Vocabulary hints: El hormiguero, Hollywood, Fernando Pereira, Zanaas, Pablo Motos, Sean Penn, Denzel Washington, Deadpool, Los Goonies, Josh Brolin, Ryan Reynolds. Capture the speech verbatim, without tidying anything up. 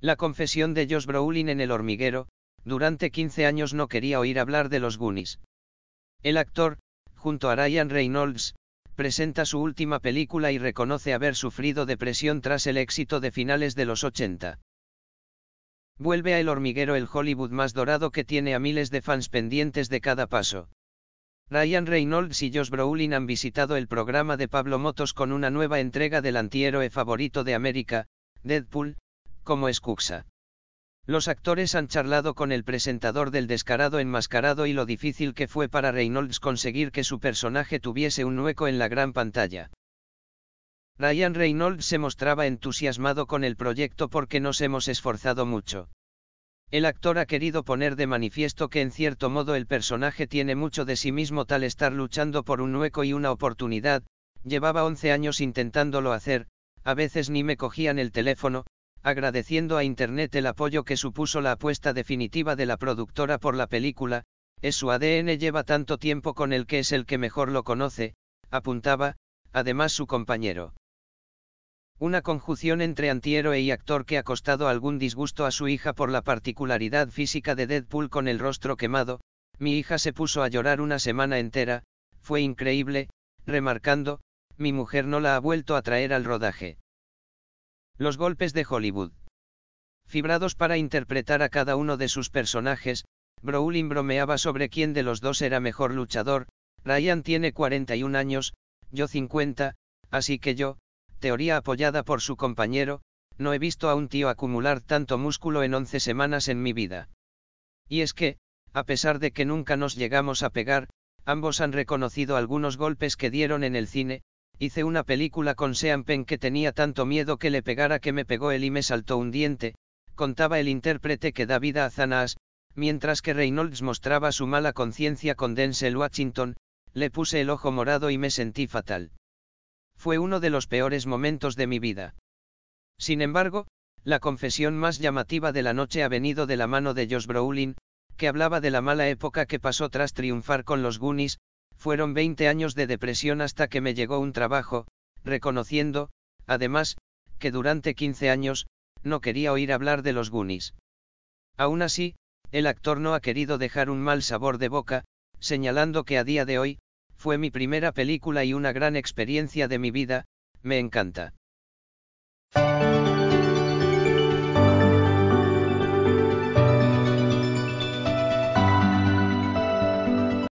La confesión de Josh Brolin en El hormiguero, durante quince años no quería oír hablar de los Goonies. El actor, junto a Ryan Reynolds, presenta su última película y reconoce haber sufrido depresión tras el éxito de finales de los ochenta. Vuelve a El hormiguero, el Hollywood más dorado que tiene a miles de fans pendientes de cada paso. Ryan Reynolds y Josh Brolin han visitado el programa de Pablo Motos con una nueva entrega del antihéroe favorito de América, Deadpool, como excusa. Los actores han charlado con el presentador del Descarado Enmascarado y lo difícil que fue para Reynolds conseguir que su personaje tuviese un hueco en la gran pantalla. Ryan Reynolds se mostraba entusiasmado con el proyecto porque nos hemos esforzado mucho. El actor ha querido poner de manifiesto que en cierto modo el personaje tiene mucho de sí mismo, tal estar luchando por un hueco y una oportunidad. Llevaba once años intentándolo hacer, a veces ni me cogían el teléfono, agradeciendo a Internet el apoyo que supuso la apuesta definitiva de la productora por la película. Es su A D N, lleva tanto tiempo con el que es el que mejor lo conoce, apuntaba, además su compañero. Una conjunción entre antihéroe y actor que ha costado algún disgusto a su hija por la particularidad física de Deadpool con el rostro quemado. Mi hija se puso a llorar una semana entera, fue increíble, remarcando, mi mujer no la ha vuelto a traer al rodaje. Los golpes de Hollywood. Fibrados para interpretar a cada uno de sus personajes, Brolin bromeaba sobre quién de los dos era mejor luchador. Ryan tiene cuarenta y un años, yo cincuenta, así que yo, teoría apoyada por su compañero, no he visto a un tío acumular tanto músculo en once semanas en mi vida. Y es que, a pesar de que nunca nos llegamos a pegar, ambos han reconocido algunos golpes que dieron en el cine. Hice una película con Sean Penn que tenía tanto miedo que le pegara que me pegó él y me saltó un diente, contaba el intérprete que da vida a Zanaas, mientras que Reynolds mostraba su mala conciencia con Denzel Washington. Le puse el ojo morado y me sentí fatal. Fue uno de los peores momentos de mi vida. Sin embargo, la confesión más llamativa de la noche ha venido de la mano de Josh Brolin, que hablaba de la mala época que pasó tras triunfar con los Goonies. Fueron veinte años de depresión hasta que me llegó un trabajo, reconociendo, además, que durante quince años, no quería oír hablar de los Goonies. Aún así, el actor no ha querido dejar un mal sabor de boca, señalando que a día de hoy, fue mi primera película y una gran experiencia de mi vida, me encanta.